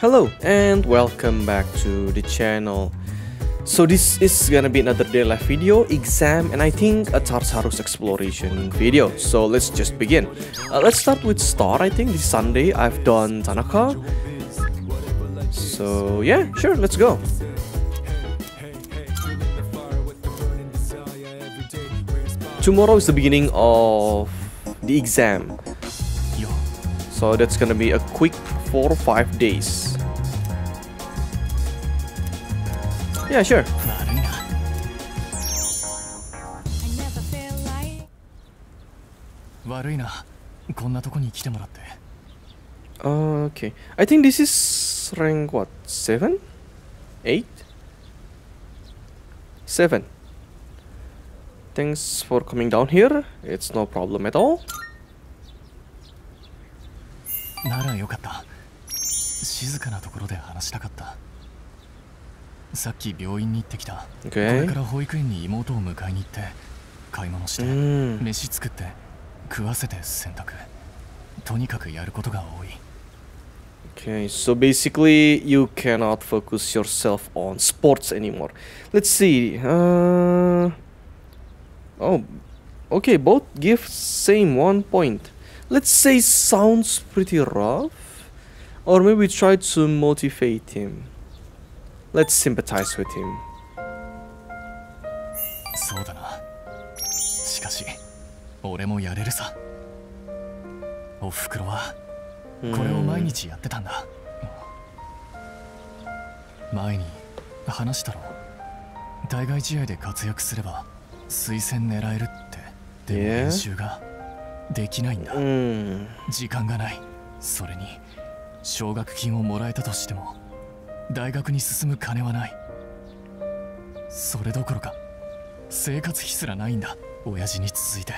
Hello and welcome back to the channel. So this is gonna be another day life video, exam, and I think a Tartarus exploration video. So let's just begin. Let's start with Star. I think this Sunday I've done Tanaka. So yeah, sure, let's go. Tomorrow is the beginning of the exam. So that's gonna be a quick 4 or 5 days. Yeah, sure. Okay, I think this is rank what? 7? 8? 7. Thanks for coming down here. It's no problem at all. ならよかった。静かなところで話したかった。さっき病院に行ってきた。これから保育園に妹を迎えに行って、買い物して、飯作って、食わせて洗濯。とにかくやることが多い。Okay, so basically you cannot focus yourself on sports anymore. Let's see. Oh, okay, both give same 1 point. Let's say sounds pretty rough, or maybe try to motivate him. Let's sympathize with him. そうだな。しかし、俺もやれるさ。お袋はこれを毎日やってたんだ。前に話したろ。対外試合で活躍すれば推薦狙えるって。でも練習が。できないんだ。時間がない。それに奨学金をもらえたとしても大学に進む金はない。それどころか生活費すらないんだ。親父に続いて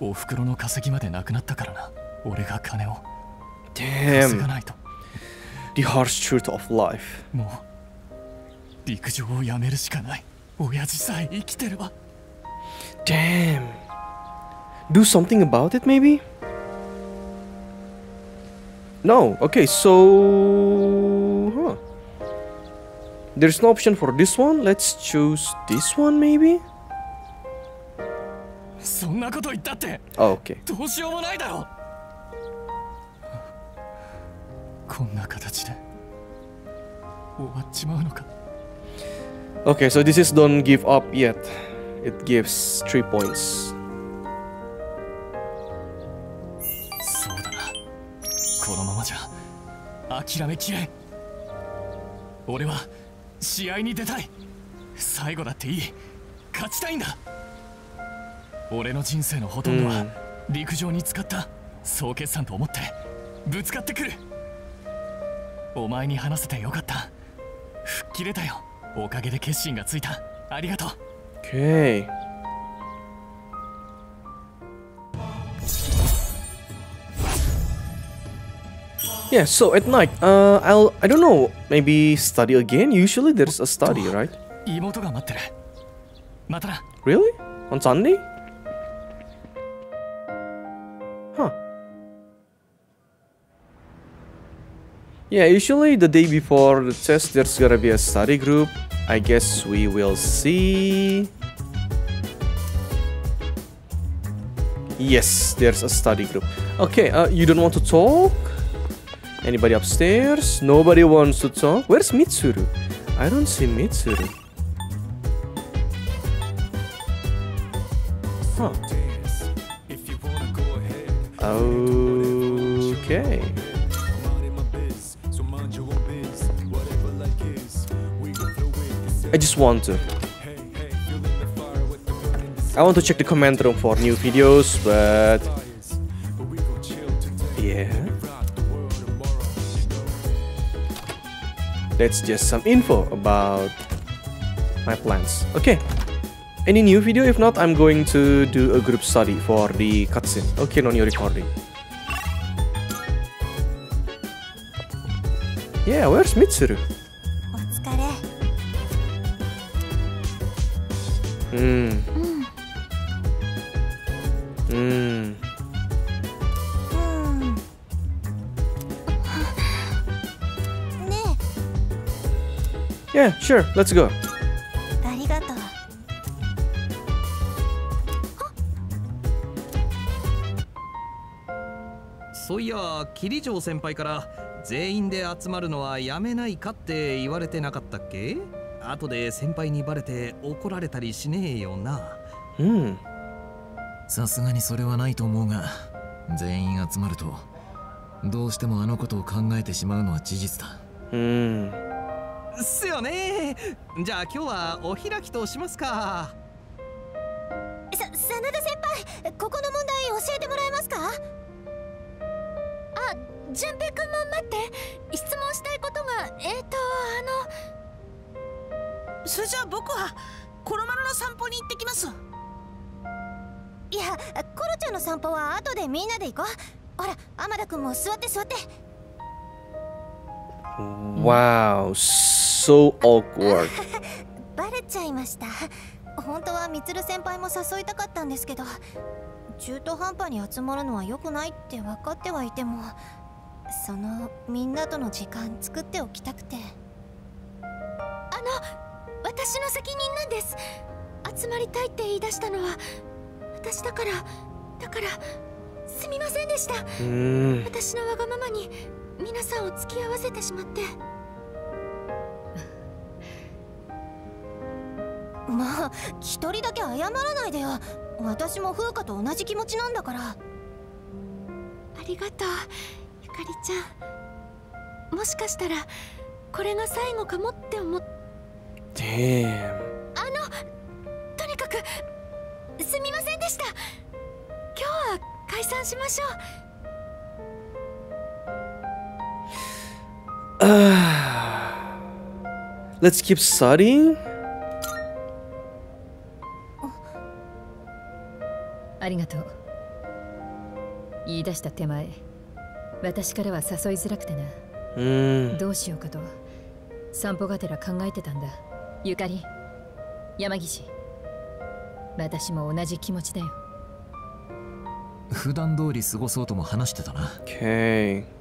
お袋の稼ぎまでなくなったからな。俺が金を稼がないと。 The harsh truth of life。 もう陸上をやめるしかない。親父さえ生きてれば。 Damn!Do something about it, maybe? No, okay, so... Huh. There's no option for this one, let's choose this one, maybe? Oh, okay. Okay, so this is don't give up yet. It gives 3 points.このままじゃ諦めきれん。俺は試合に出たい。最後だっていい。勝ちたいんだ。俺の人生のほとんどは陸上に使った総決算と思ってぶつかってくる。お前に話せてよかった。吹っ切れたよ。おかげで決心がついた。ありがとう。 OK。 Yeah, so at night, I don't know, maybe study again? Usually there's a study, right? Really? On Sunday? Huh. Yeah, usually the day before the test there's gonna be a study group. I guess we will see. Yes, there's a study group. Okay, you don't want to talk?Anybody upstairs? Nobody wants to talk? Where's Mitsuru? I don't see Mitsuru. Huh. Okay. I just want to. I want to check the comment room for new videos, but... Yeah.That's just some info about my plans. Okay. Any new video? If not, I'm going to do a group study for the cutscene. Okay, no new recording. Yeah, where's Mitsuru? Yeah, sure, let's go.そういや、桐城先輩から全員で集まるのはやめないかって言われてなかったっけ？後で先輩にバレて怒られたりしねえよな。うん。さすがにそれはないと思うが、全員集まるとどうしてもあのことを考えてしまうのは事実だ。うん。っすよね。じゃあ今日はお開きとしますか。真田先輩、ここの問題教えてもらえますか？あ、純平君も待って、質問したいことが、それじゃあ僕はコロマルの散歩に行ってきます。いや、コロちゃんの散歩は後でみんなで行こう。ほら、天田君も座って座って。Wow, so awkward. バレちゃいました。本当はみつる先輩も誘いたかったんですけど、中途半端に集まるのは良くないって分かってはいても、そのみんなとの時間作っておきたくて。私の責任なんです。集まりたいって言い出したのは私だからすみませんでした。私のわがままに皆さんを付き合わせてしまって。まあ一人だけ謝らないでよ。私も風花と同じ気持ちなんだから。ありがとう、ゆかりちゃん。もしかしたらこれが最後かもって思って。とにかくすみませんでした。今日は解散しましょう。Let's keep studying. ありがとう。言い出した手前、私からは誘いづらくてな。どうしようかと散歩がてら考えてたんだ。ゆかり、山岸、私も同じ気持ちだよ。普段通り過ごそうとも話してたな。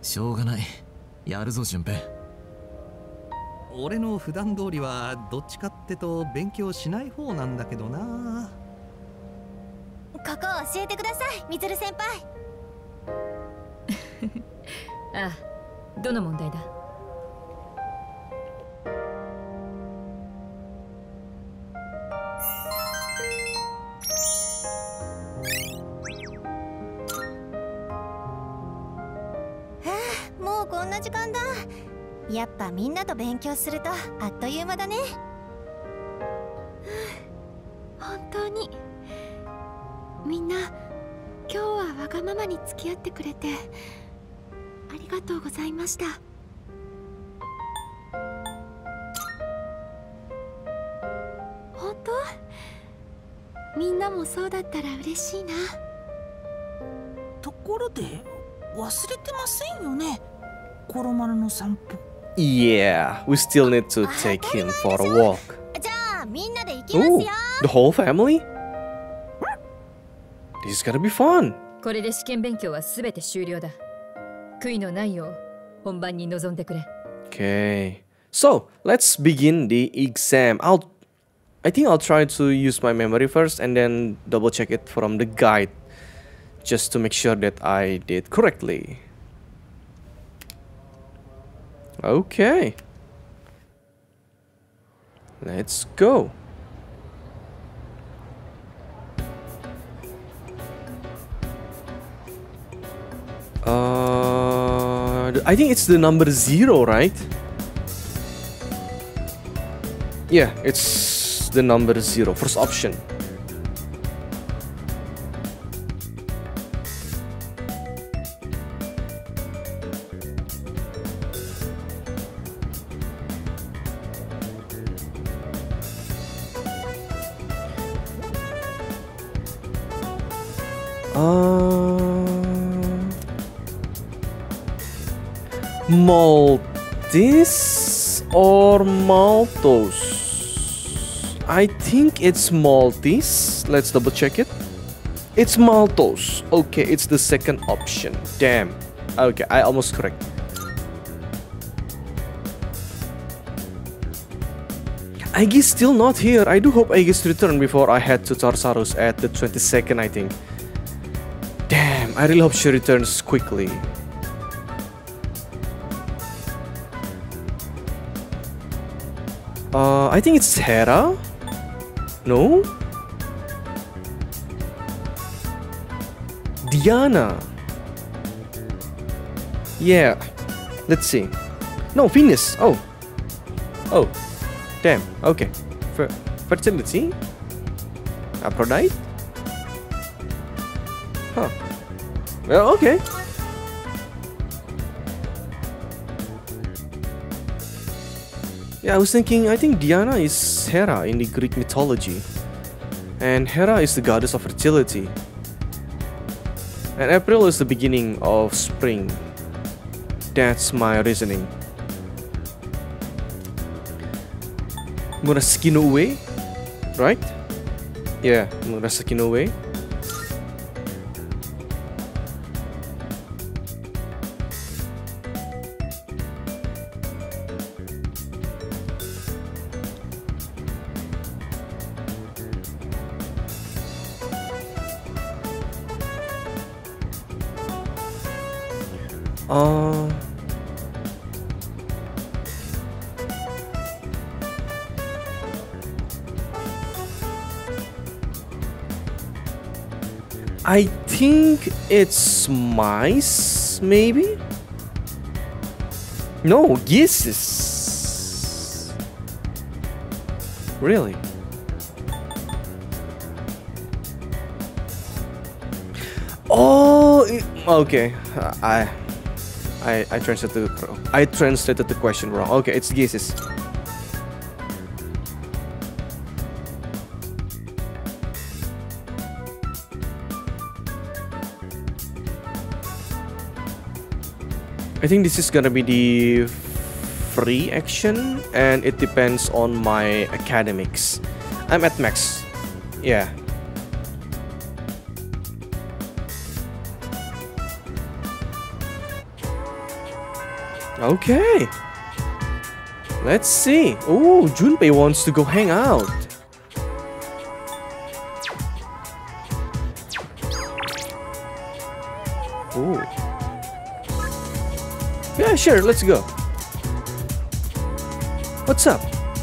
しょうがない、やるぞ順平。俺の普段通りはどっちかってと勉強しない方なんだけどな。ここ教えてください、みつる先輩。ああ、どの問題だ？時間だ。やっぱみんなと勉強するとあっという間だね。本当にみんな今日はわがままに付き合ってくれてありがとうございました。本当？みんなもそうだったら嬉しいな。ところで忘れてませんよね、コロマルの散歩。Yeah, we still need to take him for a walk. じゃあみんなで行きますよ。The whole family? This is gonna be fun. これで試験勉強はすべて終了だ。悔いのないよう本番に臨んでくれ。Okay. So let's begin the exam. I think I'll try to use my memory first and then double check it from the guide, just to make sure that I did correctly.Okay, let's go. I think it's the number 0, right? Yeah, it's the number 0, first option. Maltese or Maltose? I think it's Maltese. Let's double check it. It's Maltose. Okay, it's the second option. Damn. Okay, I almost correct. Aegis still not here. I do hope Aegis return before I head to Tartarus at the 22nd, I think. Damn, I really hope she returns quickly. I think it's Hera? No? Diana? Yeah, let's see. No, Venus. Oh. Oh. Damn, okay. Fertility? Aphrodite? Huh. Well, okay. Yeah, I was thinking, I think Diana is Hera in the Greek mythology. And Hera is the goddess of fertility. And April is the beginning of spring. That's my reasoning. Murasaki no Ue, right? Yeah, Murasaki no Ue. I think it's mice, maybe? No, geese. Really? Oh, okay. I translated the question wrong. Okay, it's geese. I think this is gonna be the free action, and it depends on my academics. I'm at max. Yeah. Okay. Let's see. Oh, Junpei wants to go hang out. Oh. Yeah, sure, let's go. What's up? Jinja?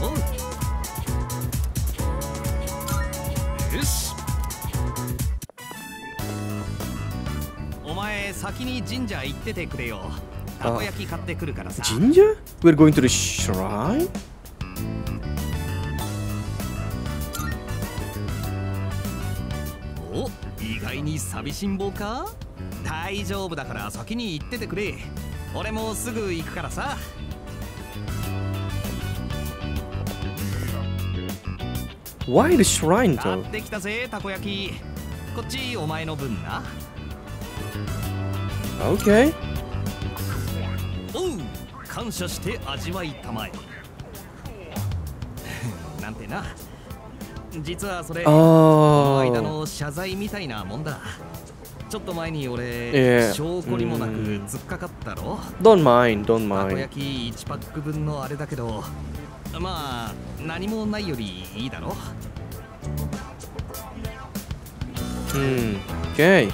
We're going to the shrine? Oh, 意外に寂しん坊か? 大丈夫だから先に行っててくれ。 俺もすぐ行くからさ。Why the shrine though? 買ってきたぜたこ焼き。こっちお前の分な。Okay. おう、感謝して味わいたまえ。なんてな。実はそれ、この間の謝罪みたいなもんだ。 ちょっと前に俺、証拠にもなく突っかかったろ。Don't mind。たこ焼き1パック分のあれだけど、まあ何もないよりいいだろ。OK。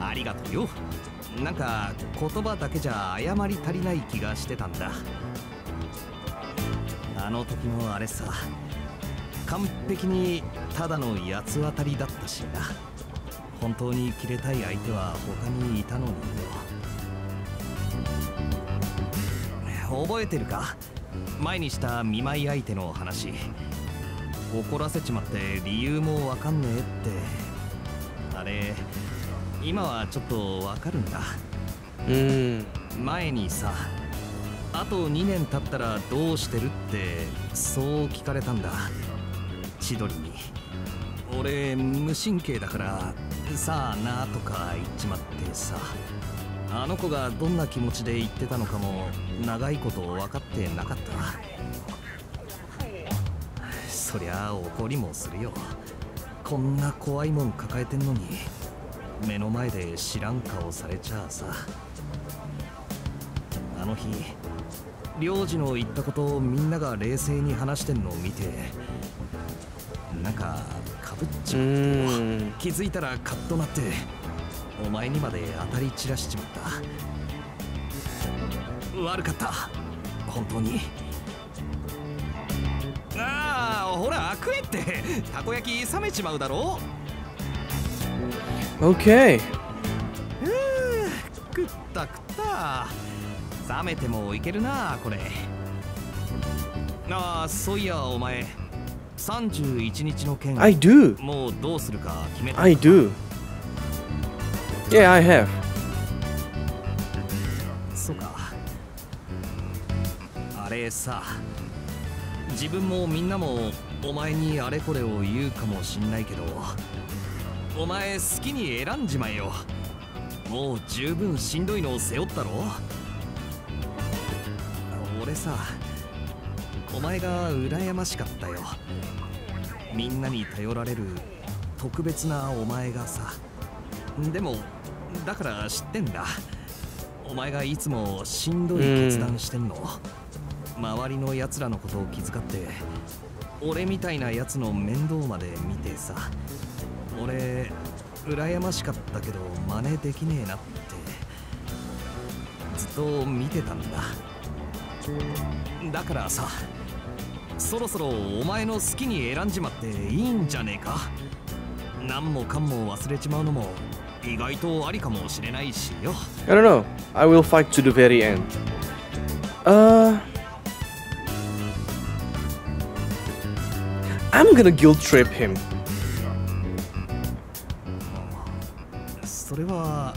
ありがとうよ。なんか言葉だけじゃ謝り足りない気がしてたんだ。あの時のあれさ。 完璧にただの八つ当たりだったしな。本当に切れたい相手は他にいたのによ。覚えてるか？前にした見舞い相手の話。怒らせちまって理由もわかんねえって。あれ、今はちょっとわかるんだ。前にさ、あと2年経ったらどうしてるってそう聞かれたんだ。 千鳥に俺無神経だからさあなとか言っちまってさ、あの子がどんな気持ちで言ってたのかも長いこと分かってなかった。そりゃ怒りもするよ。こんな怖いもん抱えてんのに目の前で知らん顔されちゃあさ。あの日領事の言ったことをみんなが冷静に話してんのを見て、なんかかぶっちまって気づいたらカッとなって、お前にまで当たり散らしちまった。悪かった、本当に。ああ、ほら食えって、たこ焼き冷めちまうだろ。 OK。 食った食った、冷めてもいけるなこれ。ああ、そういやお前31日の件、もうどうするか決めたのか。 I do. Yeah, I have. そうか。あれさ、自分もみんなもお前にあれこれを言うかもしんないけど、お前好きに選んじまえよ。もう十分しんどいのを背負ったろ。俺さ、お前が羨ましかったよ。みんなに頼られる特別なお前がさ。でもだから知ってんだ、お前がいつもしんどい決断してんの。周りのやつらのことを気遣って、俺みたいなやつの面倒まで見てさ。俺羨ましかったけど真似できねえなってずっと見てたんだ。だからさ、そろそろお前の好きに選んじまっていいんじゃねえか。何もかんも忘れちまうのも意外とありかもしれないしよ。 I don't know. I will fight to the very end. I'm gonna guilt trip him. それは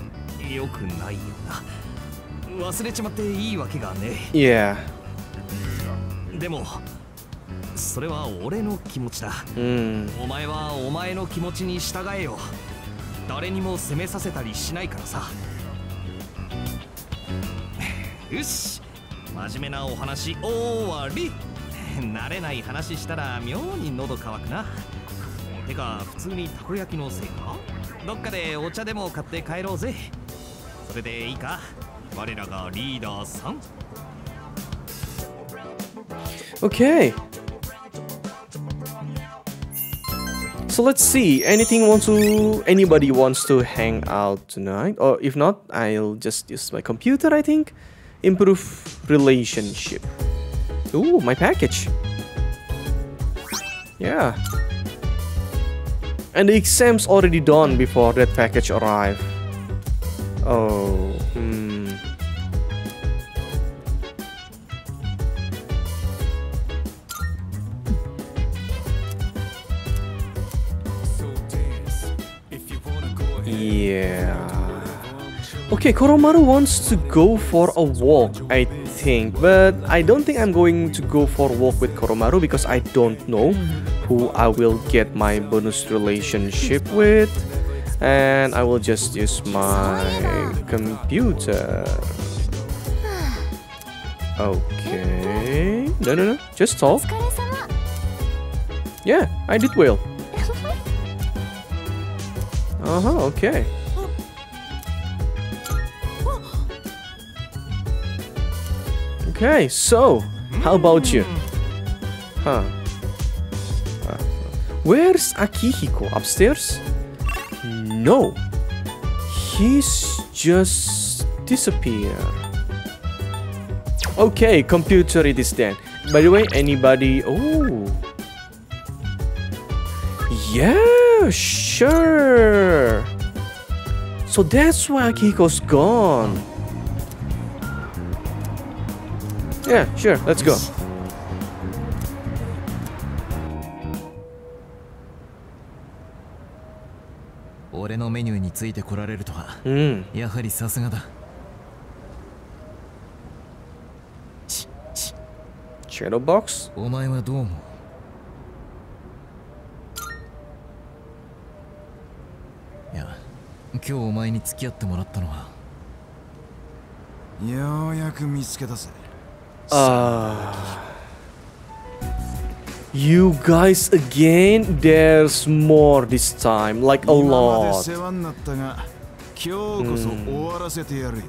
良くないよな。忘れちまっていいわけがねえ。 Yeah. でもそれは俺の気持ちだ。お前はお前の気持ちに従えよ。誰にも責めさせたりしないからさ。よし、真面目なお話終わり。慣れない話したら妙に喉乾くな。てか普通にたこ焼きのせいか。どっかでお茶でも買って帰ろうぜ。それでいいか、我らがリーダーさん。 OK。So let's see. Anybody wants to hang out tonight? Or if not, I'll just use my computer, I think. Improve relationship. Ooh, my package. Yeah. And the exam's already done before that package arrived. Oh. Yeah. Okay, Koromaru wants to go for a walk, I think. But I don't think I'm going to go for a walk with Koromaru because I don't know who I will get my bonus relationship with. And I will just use my computer. Okay. No. Just talk. Yeah, I did well. Okay. Okay, so how about you? Where's Akihiko? Upstairs? No. He's just disappeared. Okay, computer it is then. By the way, anybody... Oh. Yeah. Sure. So that's why Akihiko's gone. Yeah, sure. Let's go. Shadow box. 今日お前に付き合ってもらったのはようやく見つけたぜ。You guys again? There's more this time, like a lot. 今まで世話になったが、今日こそ終わらせてやるよ。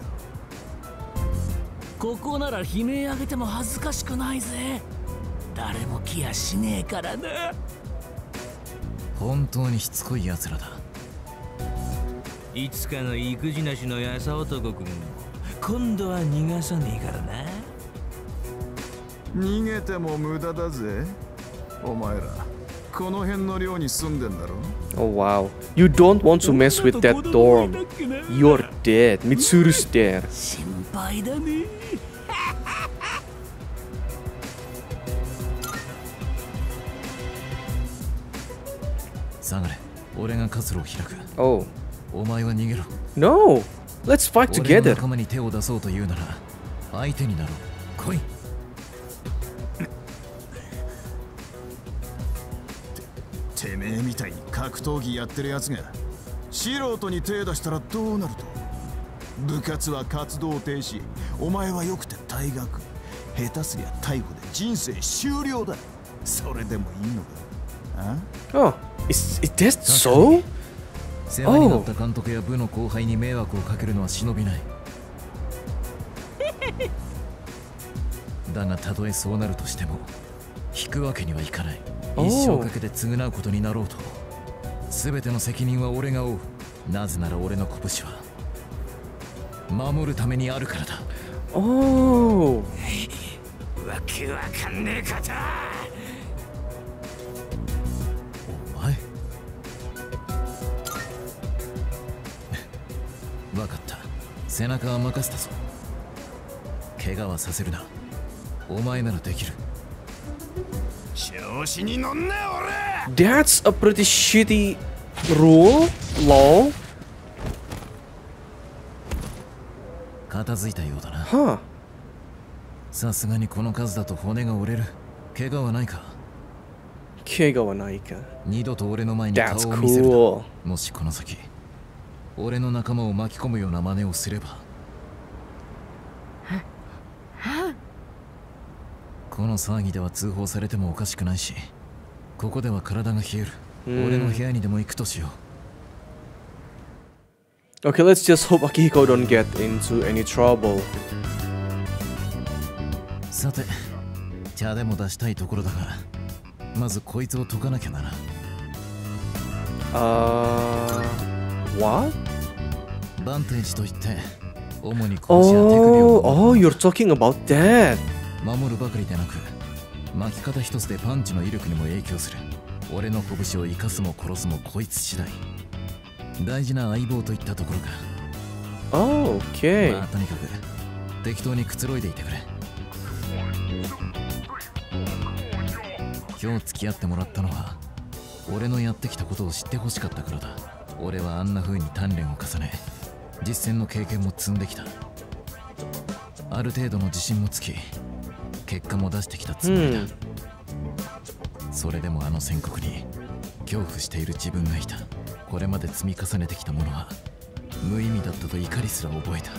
ここなら悲鳴上げても恥ずかしくないぜ。誰も来やしねえからな。本当にしつこい奴らだ。いつかの育児なしのやさ男くんも今度は逃がさねえからな。逃げても無駄だぜ。お前らこの辺の寮に住んでんだろ。Oh wow. You don't want to mess with that dorm. You're dead. Mitsuru's dead. 心配だね。下がれ。俺が活路を開く。Oh. お前は逃げろ。No. Let's fight together. 俺の仲間に手を出そうというなら相手になろう。来い。てめえみたいに格闘技やってるやつが素人に手出したらどうなると。部活は活動停止。お前はよくて退学。下手すりゃ逮捕で人生終了だ。それでもいいのか。あ、Is that so? 世話になった監督や部の後輩に迷惑をかけるのは忍びない。だがたとえそうなるとしても引くわけにはいかない。一生かけて償うことになろうと。全ての責任は俺が負う。なぜなら俺の拳は守るためにあるからだ。おお。わけわかんねえかた。お前。わかった。背中は任せたぞ。怪我はさせるな。お前ならできる。That's a pretty shitty rule, law. Huh. さすがにこの数だと骨が折れる。怪我はないか。怪我はないか。二度と俺の前に顔を見せるな。もしこの先、俺の仲間を巻き込むような真似をすれば。この騒ぎでは通報されてもおかしくないし、ここでは体が冷える。俺の部屋にでも行くとしよう。Okay, let's just hope Akihiko don't get into any trouble. さて、茶でも出したいところだが、まずこいつを解かなきゃなら。What? バンテージといって、主に腰や手首を。Oh, you're talking about that.守るばかりでなく、巻き方一つでパンチの威力にも影響する。俺の拳を生かすも殺すもこいつ次第。大事な相棒といったところか。オーケー。まあとにかく適当にくつろいでいてくれ。今日付き合ってもらったのは、俺のやってきたことを知ってほしかったからだ。俺はあんな風に鍛錬を重ね、実践の経験も積んできた。ある程度の自信もつき、結果も出してきたつもりだ。それでもあの宣告に恐怖している自分がいた。これまで積み重ねてきたものは無意味だったと怒りすら覚えた。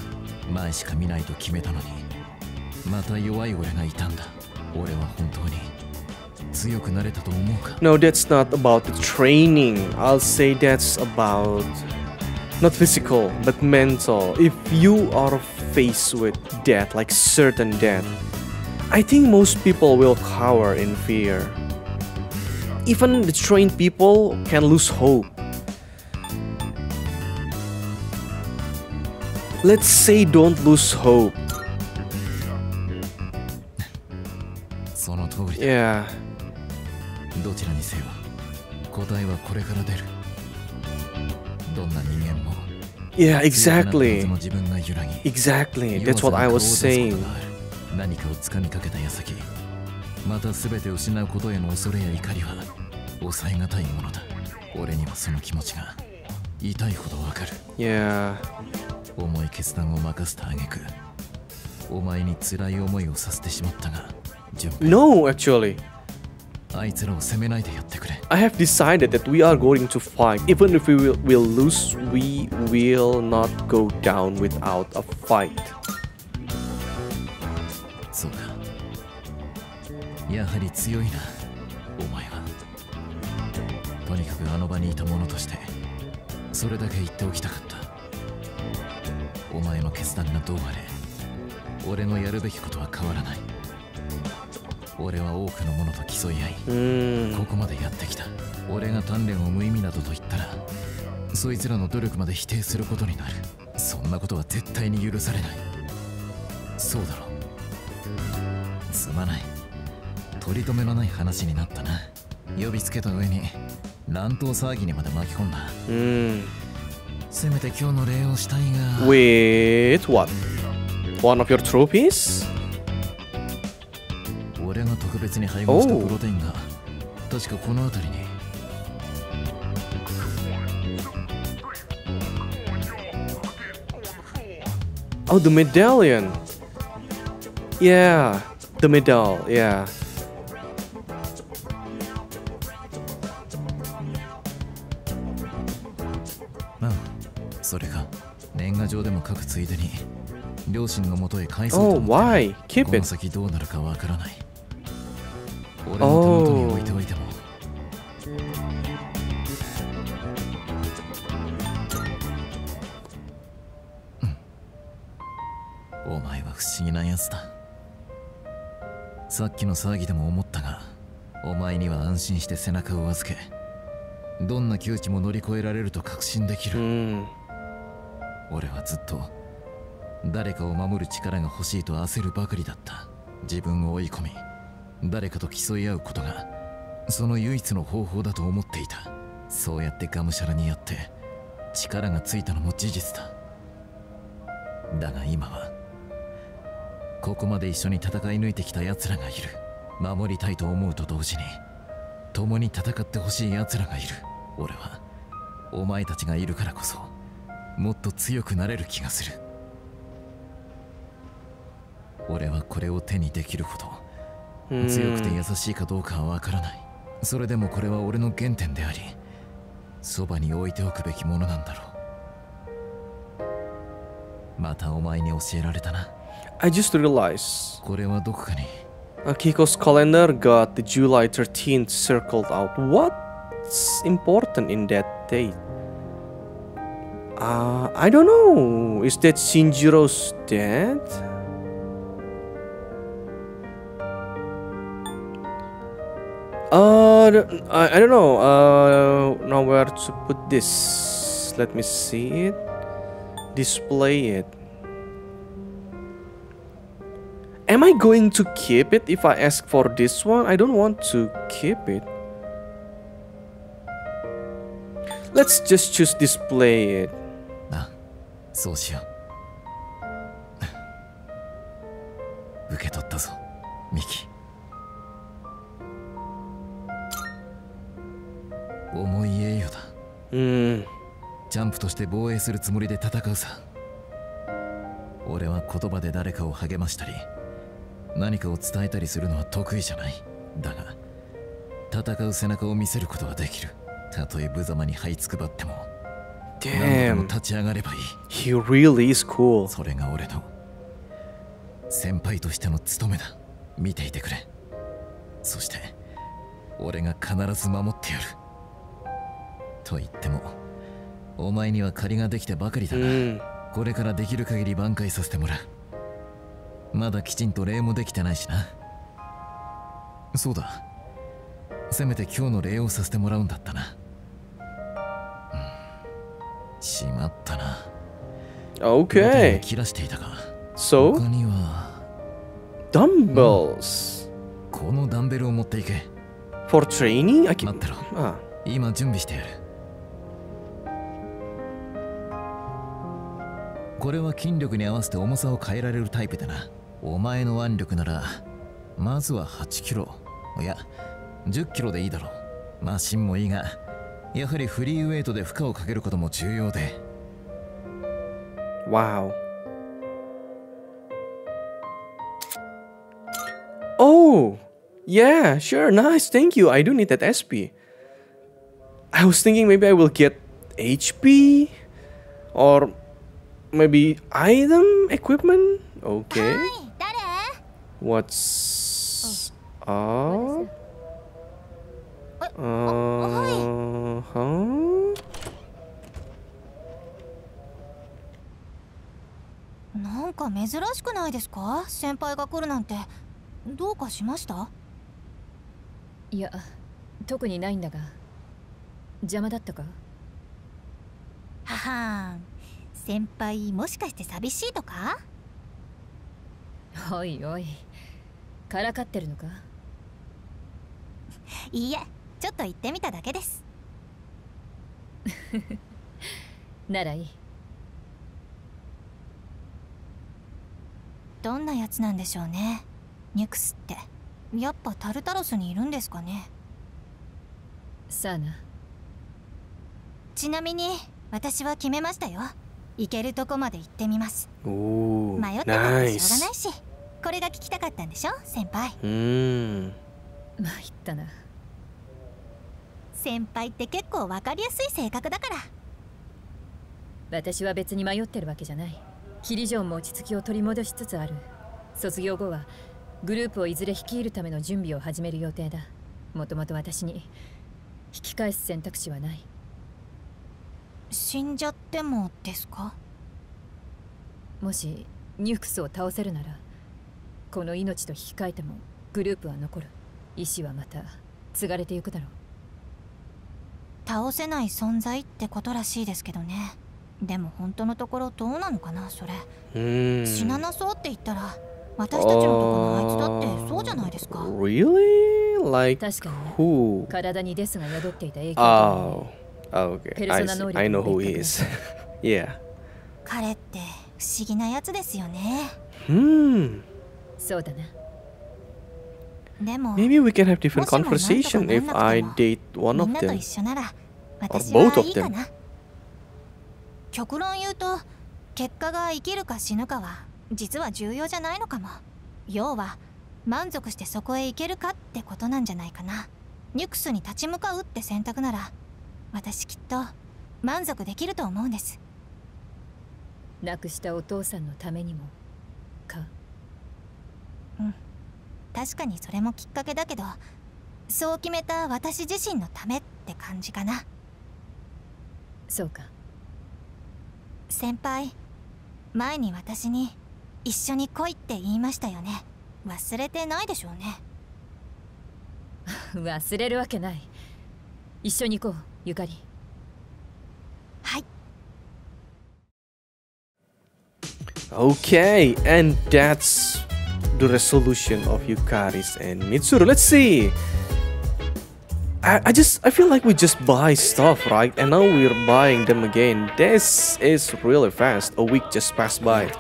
前しか見ないと決めたのに、また弱い俺がいたんだ。俺は本当に強くなれたと思うか。 No, that's not about the training. I'll say that's about not physical, but mental. If you are faced with death, like certain death,I think most people will cower in fear. Even the trained people can lose hope. Let's say don't lose hope. Yeah. どちらにせよ、答えはこれから出る。どんな人間も。Yeah, exactly. Exactly. That's what I was saying.何かを掴みかけた矢先、また全てを失うことへの恐れや怒りは抑えがたいものだ。俺にはその気持ちが痛いほどわかる。いや、重い決断を任せた挙句、お前に辛い思いをさせてしまったが、No, actually. あいつらを責めないでやってくれ。I have decided that we are going to fight. Even if we will lose, we will not go down without a fight.そうか。やはり強いな、お前は。とにかくあの場にいた者として、それだけ言っておきたかった。お前の決断がどうあれ、俺のやるべきことは変わらない。俺は多くのものと競い合い、ここまでやってきた。俺が鍛錬を無意味などと言ったら、そいつらの努力まで否定することになる。そんなことは絶対に許されない。そうだろう。すまない。取り留めのない話になったな。呼びつけた上に乱闘騒ぎにまで巻き込んだ。せめて今日の礼をしたいが。Wait, what? One of your trophies? 俺が特別に配合したプロテインが確かこの辺りに。Oh, the medallion. Yeah, the medal. Yeah. Ah, それか。年賀状でも書くついでに両親の元へ返そうと思って。Oh, why? Keep it. この先どうなるかわからない。俺の手元に置いておいても。お前は不思議なやつだ。さっきの騒ぎでも思ったが、お前には安心して背中を預け、どんな窮地も乗り越えられると確信できる。俺はずっと誰かを守る力が欲しいと焦るばかりだった。自分を追い込み、誰かと競い合うことがその唯一の方法だと思っていた。そうやってがむしゃらにやって力がついたのも事実だ。だが今はここまで一緒に戦い抜いてきた奴らがいる。守りたいと思うと同時に、共に戦ってほしい奴らがいる。俺はお前たちがいるからこそもっと強くなれる気がする。俺はこれを手にできるほど強くて優しいかどうかはわからない。それでもこれは俺の原点であり、そばに置いておくべきものなんだろう。またお前に教えられたな。I just realized Akiko's calendar got the July 13th circled out. What's important in that date? I don't know. Is that Shinjiro's dad? I don't know. Now where to put this? Let me see it. Display it. Am I going to keep it if I ask for this one? I don't want to keep it. Let's just choose display it. あ、そうしよう。受け取ったぞ、ミキ。重い栄誉だ。チャンプとして防衛するつもりで戦うさ。俺は言葉で誰かを励ましたり、何かを伝えたりするのは得意じゃない。だが戦う背中を見せることはできる。たとえ無様に這いつくばっても、何度も立ち上がればいい。He really is cool。それが俺の先輩としての務めだ。見ていてくれ。そして俺が必ず守ってやる。と言ってもお前には借りができてばかりだが、これからできる限り挽回させてもらう。まだきちんと礼もできてないしな。そうだ、せめて今日の礼をさせてもらうんだったな。しまったな。OK。切らしていたが。So？ 他にはダンベル。このダンベルを持っていけ。For training？ 待ってろ。今準備してやる。これは筋力に合わせて重さを変えられるタイプだな。お前の腕力ならまずは8キロ、いや10キロでいいだろう。マシンもいいが、やはりフリーウェイトで負荷をかけることも重要で。Wow. Oh, yeah, sure, nice, thank you. I do need that SP. I was thinking maybe I will get HP or maybe item equipment. Okay. What's up? なんか珍しくないですか？先輩が来るなんて。どうかしました？いや、特にないんだが。邪魔だったか？ははーん、先輩もしかして寂しいとか？おいおい、からかってるのか？いいえ、ちょっと言ってみただけです。ならいい。どんなやつなんでしょうね、ニクスって。やっぱタルタロスにいるんですかね。さあな。ちなみに私は決めましたよ。行けるとこまで行ってみます。おお、迷ってたってしょうがないし、これが聞きたかったんでしょ先輩。まいったな。先輩って結構わかりやすい性格だから。私は別に迷ってるわけじゃない。霧城も落ち着きを取り戻しつつある。卒業後はグループをいずれ率いるための準備を始める予定だ。もともと私に引き返す選択肢はない。死んじゃってもですか？もしニュクスを倒せるなら、この命と引き換えてもグループは残る。意志はまた継がれていくだろう。倒せない存在ってことらしいですけどね。でも本当のところどうなのかなそれ。死ななそうって言ったら私たちのとこのあいつだってそうじゃないですか。Really? Like who? 体にデスが宿っていた影響とペルソナ能力。I know who he is. Yeah. 彼って不思議なやつですよね。そうだな。でも Maybe we can have different conversation if I date one of them or both of them. 極論言うと、結果が生きるか死ぬかは実は重要じゃないのかも。要は満足してそこへ行けるかってことなんじゃないかな。ニュクスに立ち向かうって選択なら、私きっと満足できると思うんです。亡くしたお父さんのためにもか。うん、確かにそれもきっかけだけど、そう決めた私自身のためって感じかな。そうか。先輩、前に私に一緒に来いって言いましたよね。忘れてないでしょうね。忘れるわけない。一緒に行こう、ゆかり。はい。 Okay, and that's the resolution of Yukari's and Mitsuru. Let's see. I feel like we just buy stuff, right? And now we're buying them again. This is really fast. A week just passed by.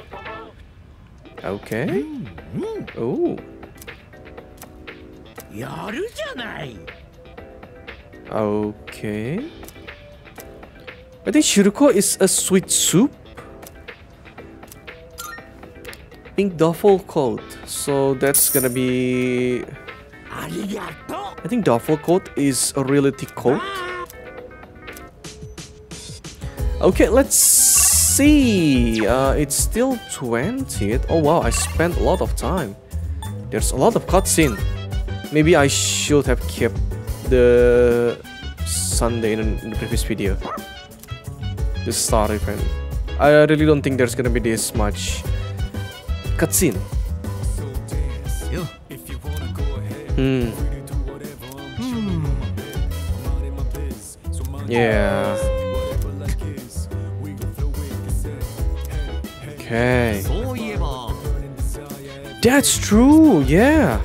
Okay. Oh. Okay. I think Shuruko is a sweet soup. Pink duffel coat. So that's gonna be... I think duffel coat is a really thick coat. Okay, let's see. It's still 20. Oh wow, I spent a lot of time. There's a lot of cutscene. Maybe I should have kept the Sunday in the previous video. The star event. I really don't think there's gonna be this much cutscene. Yeah. Okay. That's true. Yeah.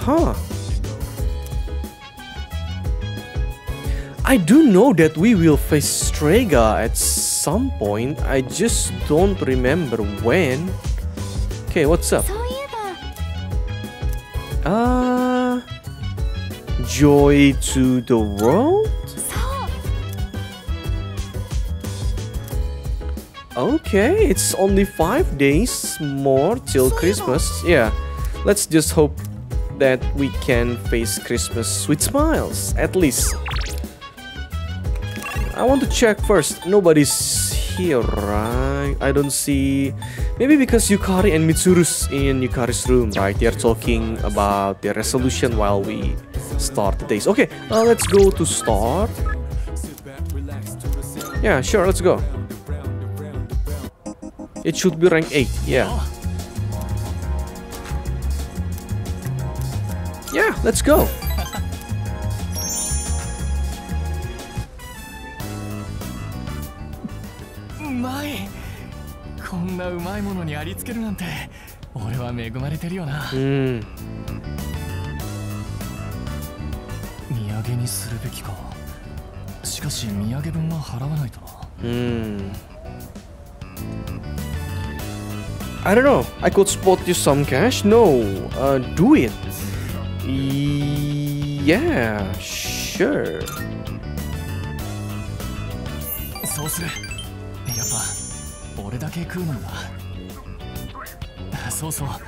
Huh. I do know that we will face Strega at some point. I just don't remember when. Okay, what's up? Joy to the world? Okay, it's only 5 days more till Christmas. Yeah, let's just hope that we can face Christmas with smiles, at least. I want to check first. Nobody's here, right? I don't see. Maybe because Yukari and Mitsuru's in Yukari's room, right? They're talking about their resolution while we start the days. Okay, let's go to start. Yeah, sure, let's go. It should be rank 8, yeah. Yeah, let's go. I don't know. I could spot you some cash. No, do it. Yeah, sure. Don't sweat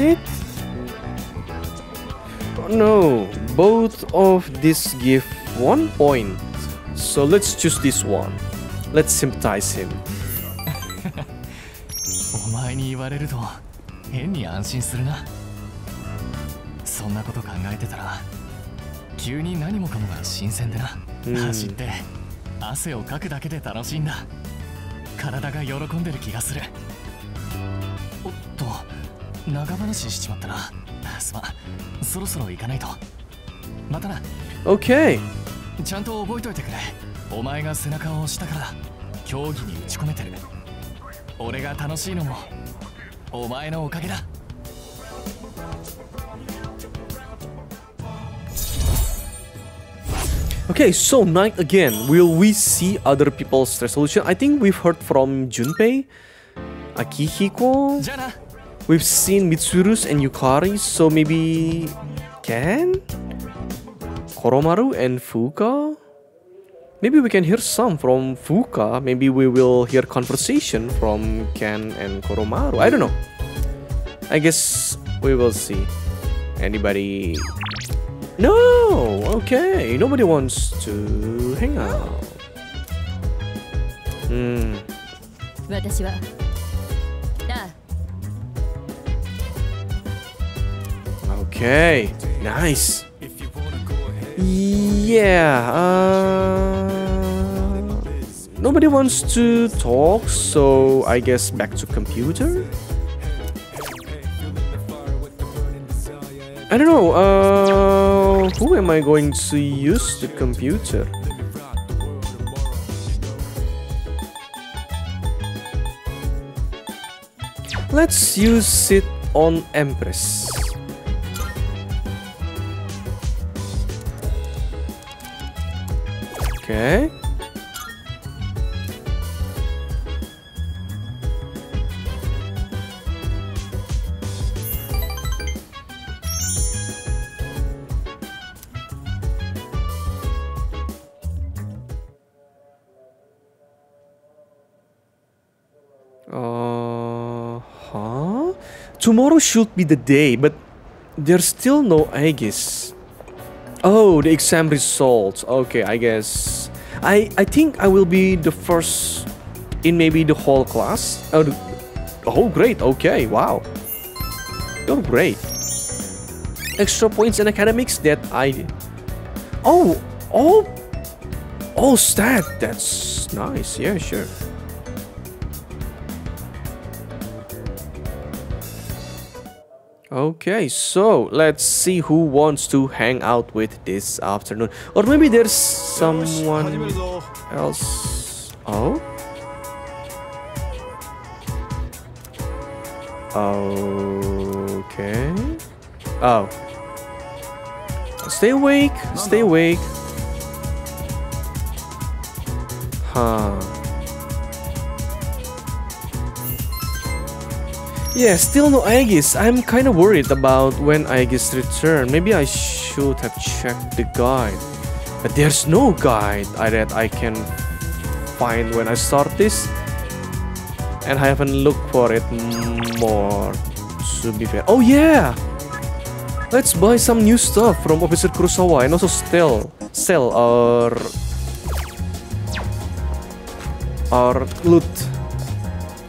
it? No, both of these give 1 point. So let's choose this one. Let's sympathize him. Okay. Okay, so night again. Will we see other people's resolution? I think we've heard from Junpei, Akihiko. We've seen Mitsuru's and Yukari's, so maybe Ken, Koromaru and Fuka. Maybe we can hear some from Fuka. Maybe we will hear conversation from Ken and Koromaru. I don't know. I guess we will see. Anybody? No! Okay, nobody wants to hang out. Hmm. Okay, nice. Yeah, nobody wants to talk, so I guess back to computer. I don't know, who am I going to use the computer? Let's use it on Empress. Okay. Tomorrow should be the day, but there's still no Aegis. Oh, the exam results. Okay, I guess I think I will be the first in maybe the whole class. Oh great. Okay, wow. You're great. Extra points in academics that I did. Oh, stat. That's nice. Yeah, sure. Okay, so let's see who wants to hang out with this afternoon. Or maybe there's someone else. Oh? Okay. Oh. Stay awake, stay awake. Huh. Yeah, still no Aegis. I'm kind of worried about when Aegis return. Maybe I should have checked the guide. But there's no guide that I can find when I start this. And I haven't looked for it more, to be fair. Oh yeah! Let's buy some new stuff from Officer Kurosawa and also sell our loot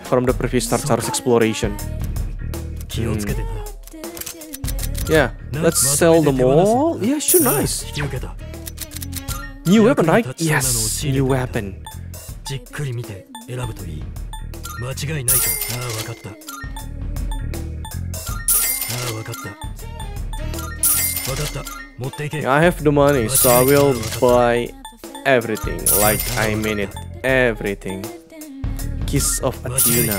from the previous Tartarus exploration. Yeah, let's sell them all. Yeah, sure, nice. New weapon, right? Yes, new weapon. I have the money, so I will buy everything. Like, I mean it. Everything. Kiss of Athena.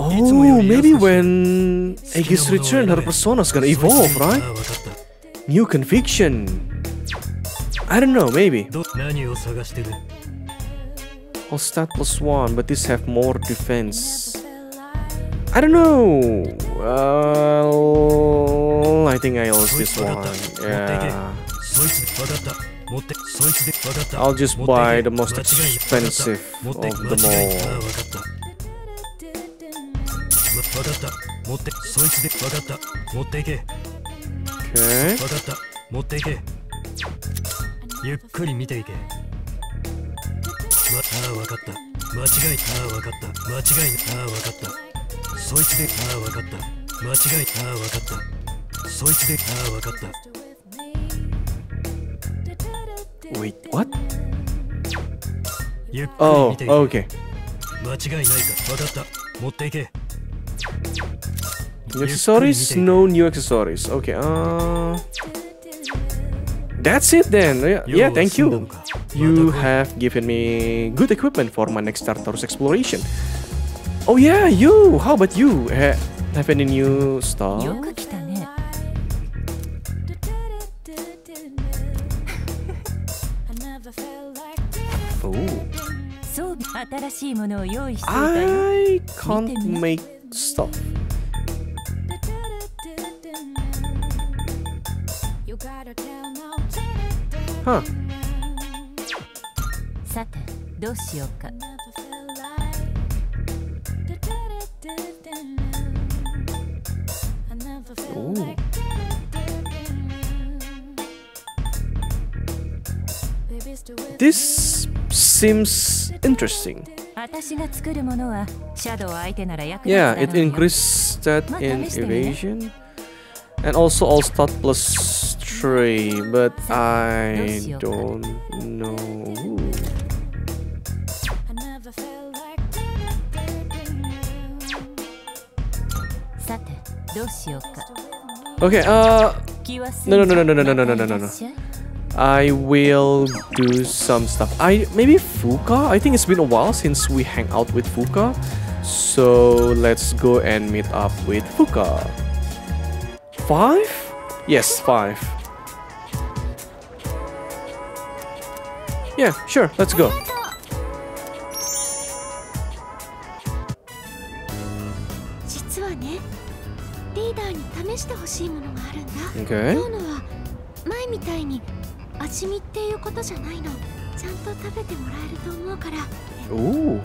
Oh, maybe when Aegis returns, her persona's gonna evolve, right? New conviction. I don't know, maybe. All stat plus one, but these have more defense. I don't know. Well, I think I lost this one. Yeah. I'll just buy the most expensive of them all. Okay. Wait, what? Oh, okay. New accessories? No new accessories. Okay, that's it then. Yeah, thank you. You have given me good equipment for my next Tartarus exploration. Oh yeah, you! How about you? Have any new stuff? I can't make stuff. Huh. Ooh. This seems interesting. Yeah, it increased stat in evasion and also all stat plus 3, but I don't know. Okay, no. I will do some stuff. Maybe Fuka? I think it's been a while since we hang out with Fuka. So let's go and meet up with Fuka. 5? Yes, 5. Yeah, sure, let's go. Okay. Ooh.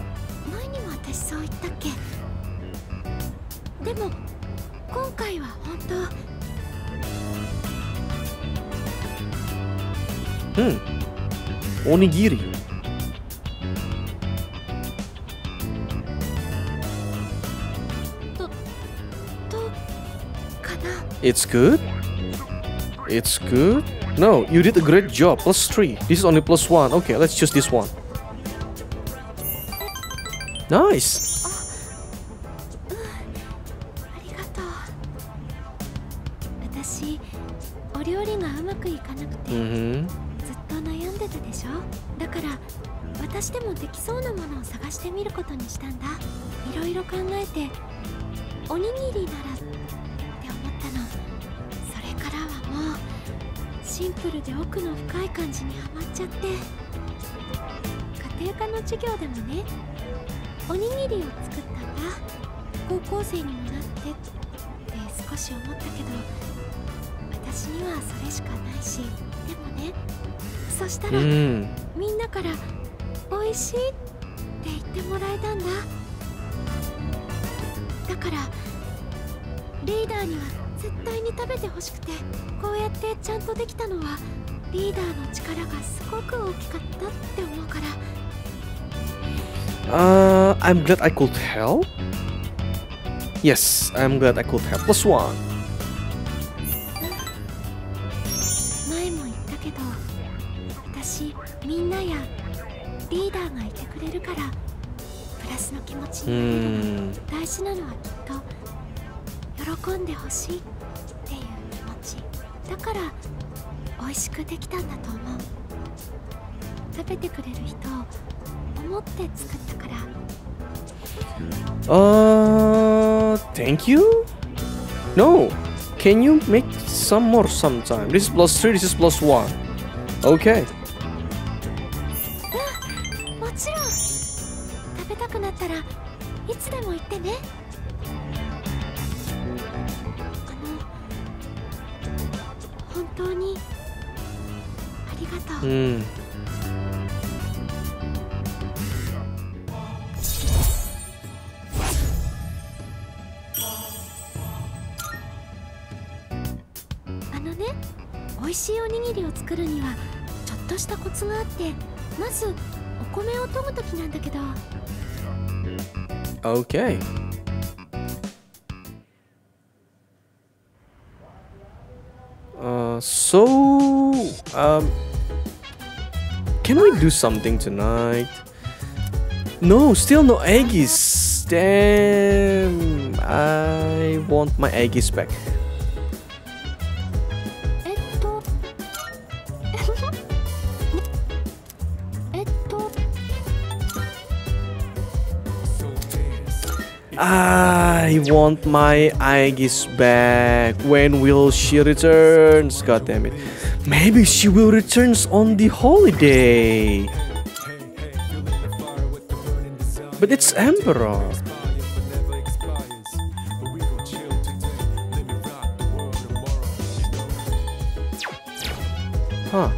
Onigiri. It's good. It's good. No, you did a great job. Plus 3. This is only plus 1. Okay, let's choose this one. Nice. 少し思ったけど、私にはそれしかないし、でもね、そしたら、みんなから美味しいって言ってもらえたんだ。だからリーダーには絶対に食べてほしくて、こうやってちゃんとできたのはリーダーの力がすごく大きかったって思うから。I'm glad I could help. Yes, I'm glad I could help. Plus one. 前も言ったけど、私みんなやリーダーがいてくれるから、プラスの気持ちになれるから、大事なのはきっと喜んでほしいっていう気持ち。だから美味しくできたんだと思う。食べてくれる人を思って作ったから。Thank you? No! Can you make some more sometime? This is plus 3, this is plus 1. Okay. もちろん。食べたくなったらいつでも言ってね。本当にありがとう。美味しいおにぎりを作るにはちょっとしたコツがあって、まずお米を研ぐときなんだけど。 OK。 Can we do something tonight? No, still no Aegis. Damn, I want my Aegis back.I want my Aegis back. When will she return? God damn it. Maybe she will return on the holiday. But it's Emperor. Huh.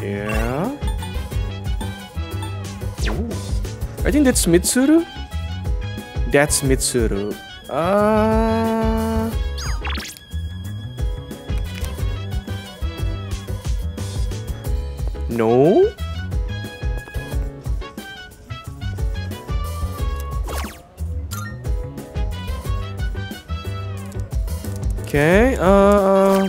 Yeah.I think that's Mitsuru. That's Mitsuru. No. Okay.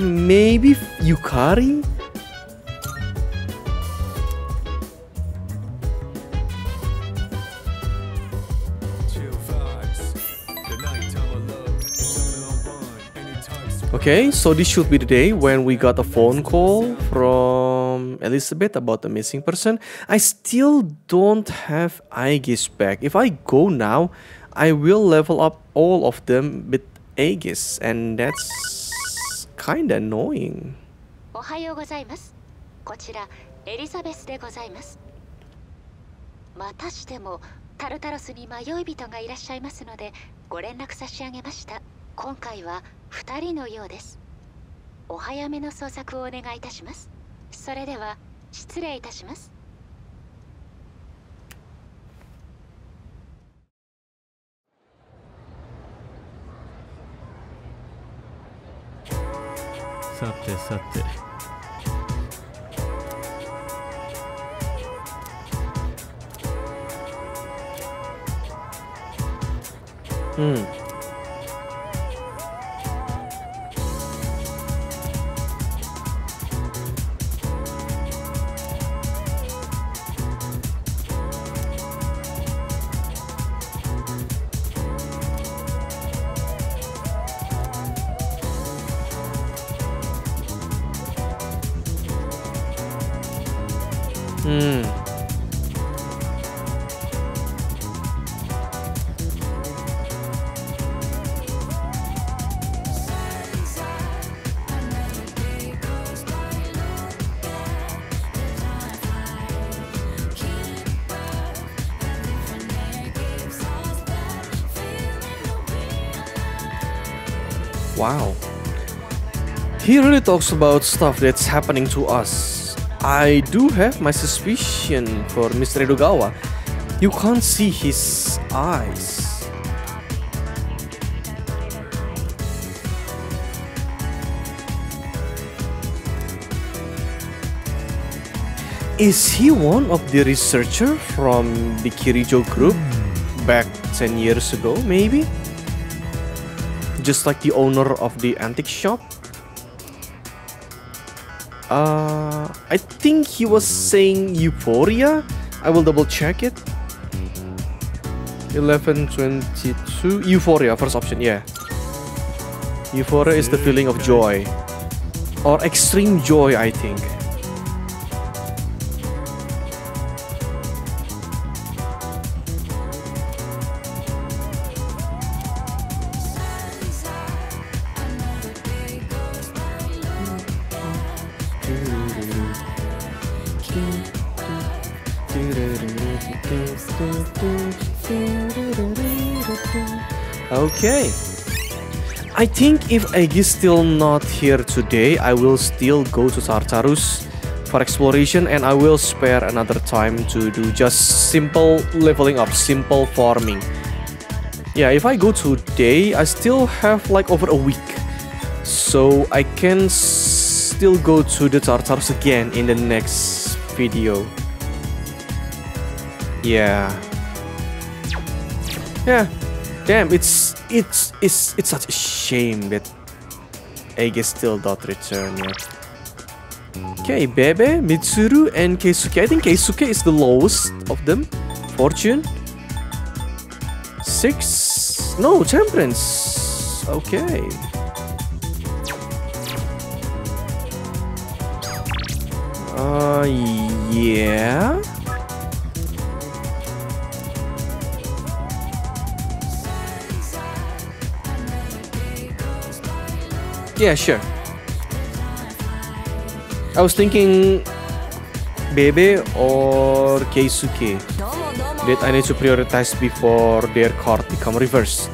Maybe Yukari.Okay, so this should be the day when we got a phone call from Elizabeth about the missing person. I still don't have Aegis back. If I go now, I will level up all of them with Aegis, and that's kinda annoying. Ohayou gozaimasu. Kochira Elizabeth de gozaimasu. Matashite mo Tartarus ni mayoibito ga irashaimasu node go renraku sashiagemashita.今回は2人のようです。お早めの捜索をお願いいたします。それでは失礼いたします。さてさて。Wow. He really talks about stuff that's happening to us. I do have my suspicion for Mr. Edogawa. You can't see his eyes. Is he one of the researchers from the Kirijo group back 10 years ago, maybe? Just like the owner of the antique shop? I think he was saying Euphoria. I will double check it. 11:22. Euphoria, first option, yeah. Euphoria is the feeling of joy. Or extreme joy, I think. Okay, I think if Aegis still not here today, I will still go to Tartarus for exploration, and I will spare another time to do just simple leveling up, simple farming. Yeah, if I go today, I still have like over a week, so I can still go to the Tartarus again in the next video. Yeah. Damn, it's such a shame that Aegis still not return yet. Okay, Bebe, Mitsuru, and Keisuke. I think Keisuke is the lowest of them. Fortune. 6. No, Temperance. Okay. Yeah. Yeah, sure. I was thinking Bebe or Keisuke that I need to prioritize before their card become reversed.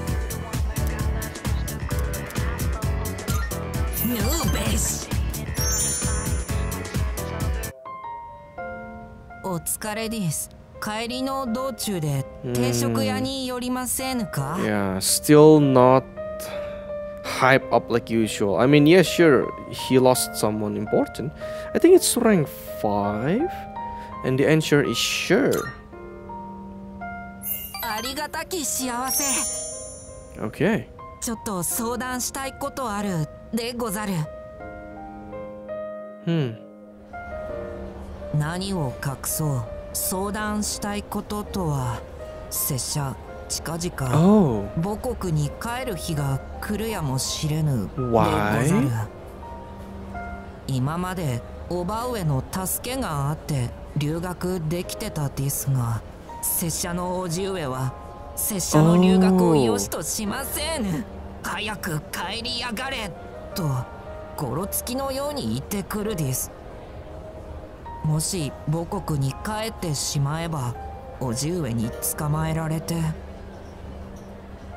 Yeah, still not hype up like usual. I mean, yeah, sure, he lost someone important. I think it's rank 5, and the answer is sure. Okay. Oh. Why? Oh.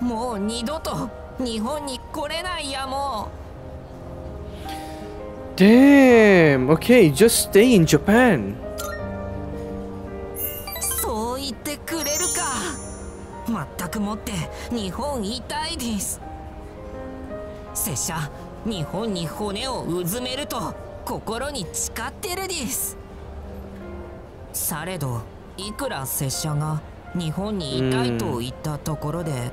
もう二度と日本に来れないやもう。Damn. Okay, just stay in Japan. そう言ってくれるか。まったくもって日本痛いです。拙者、日本に骨をうずめると心に誓ってるです。されど、いくら拙者が日本にいたいと言ったところで。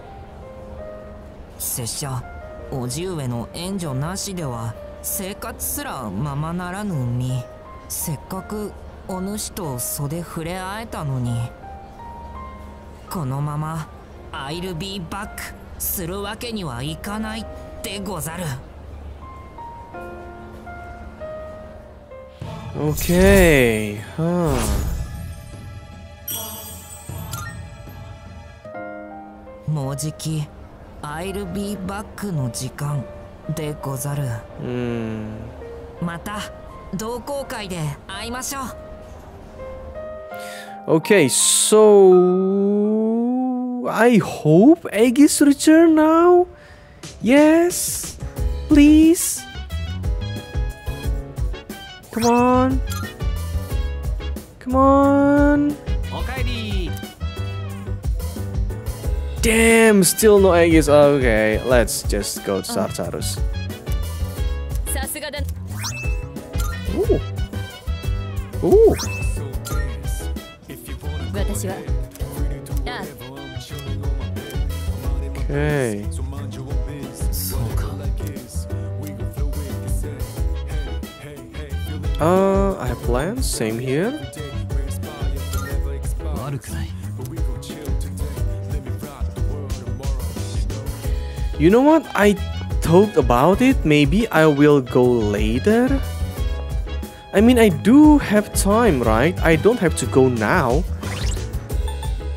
拙者、おじ上の援助なしでは生活すらままならぬ身。せっかくお主と袖触れ合えたのに、このままアイルビーバックするわけにはいかないでござる。 OK、もうじきI'll be back の時間でござる。また同好会で会いましょう。Okay, so I hope Aegis return now. Yes. Please? Come on. Come on. Damn, still no Aegis. Okay, let's just go to Tartarus. Ooh. Ooh. Okay. I have plans. Same here. You know what? I thought about it. Maybe I will go later. I mean, I do have time, right? I don't have to go now.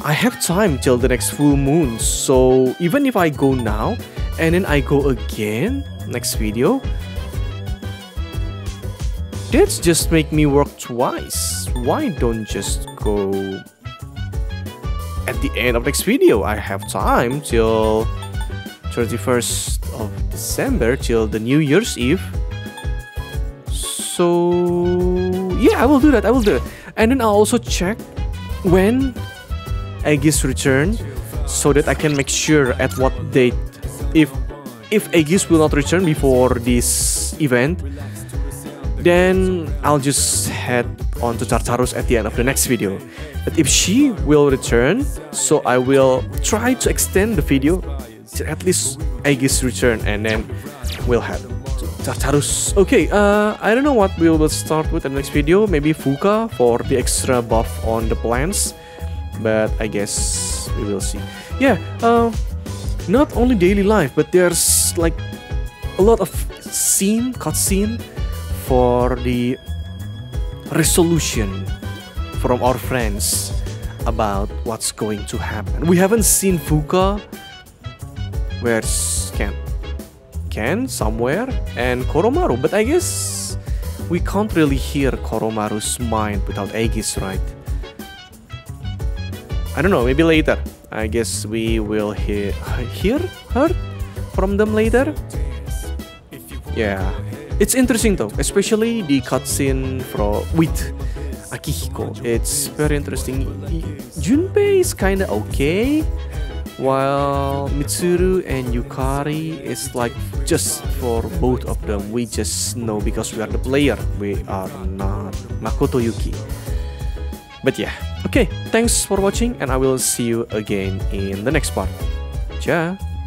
I have time till the next full moon. So even if I go now and then I go again next video, that's just make me work twice. Why don't just go at the end of next video? I have time till 31st of December, till the New Year's Eve. So yeah, I will do that. I will do it. And then I'll also check when Aegis return, so that I can make sure at what date. If Aegis will not return before this event, then I'll just head on to Tartarus at the end of the next video. But if she will return, so I will try to extend the video to at least Aegis return, and then we'll head to Tartarus. Okay, I don't know what we will start with in the next video. Maybe Fuka for the extra buff on the plants, but I guess we will see. Yeah, not only daily life, but there's like a lot of cutscene for the resolution from our friends about what's going to happen. We haven't seen Fuka. Where's Ken somewhere, and Koromaru, but I guess we can't really hear Koromaru's mind without Aegis, right? I don't know, maybe later. I guess we will hear her from them later. Yeah. It's interesting though, especially the cutscene with Akihiko. It's very interesting. Junpei is kinda okay, while Mitsuru and Yukari is like, just for both of them, we just know because we are the player. We are not Makoto Yuki. But yeah, okay, thanks for watching, and I will see you again in the next part. Ciao!